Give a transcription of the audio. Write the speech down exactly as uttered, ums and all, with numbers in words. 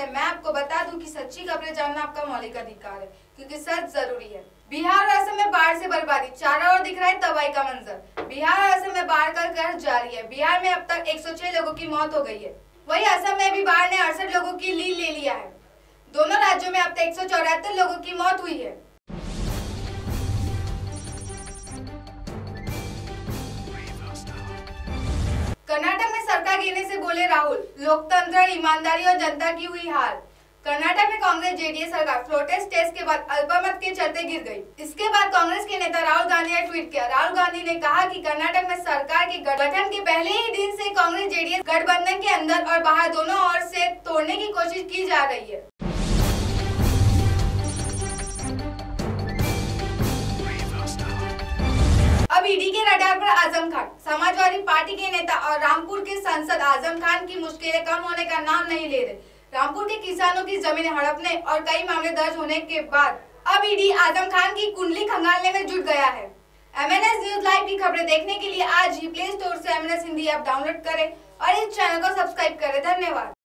है। मैं आपको बता दूं कि सच्ची खबरें जानना आपका मौलिक अधिकार है, क्योंकि सच जरूरी है। बिहार और असम में बाढ़ से बर्बादी, चारों ओर दिख रहा है तबाही का मंजर। बिहार और असम में बाढ़ का कहर जारी है। बिहार में अब तक एक सौ छह लोगों की मौत हो गई है, वही असम में भी बाढ़ ने अड़सठ लोगों की लीड ले लिया है। दोनों राज्यों में अब तक एक सौ चौहत्तर लोगों की मौत हुई है। कर्नाटक में सरकार गिरने से बोले राहुल, लोकतंत्र, ईमानदारी और जनता की हुई हार। कर्नाटक में कांग्रेस जेडीएस सरकार फ्लोटेज टेस्ट के बाद अल्पमत के चलते गिर गई। इसके बाद कांग्रेस के नेता राहुल गांधी ने ट्वीट किया। राहुल गांधी ने कहा कि कर्नाटक में सरकार के गठन के पहले ही दिन से कांग्रेस जेडीएस गठबंधन के अंदर और बाहर दोनों ओर से तोड़ने की कोशिश की जा रही है। अब ईडी के रडार पर आजम खान। समाजवादी पार्टी के नेता और रामपुर के सांसद आजम खान की मुश्किलें कम होने का नाम नहीं ले रहे। रामपुर के किसानों की जमीन हड़पने और कई मामले दर्ज होने के बाद अब ईडी आजम खान की कुंडली खंगालने में जुट गया है। एमएनएस न्यूज लाइव की खबरें देखने के लिए आज ही प्ले स्टोर से एमएनएस हिंदी ऐप डाउनलोड करें और इस चैनल को सब्सक्राइब करें। धन्यवाद।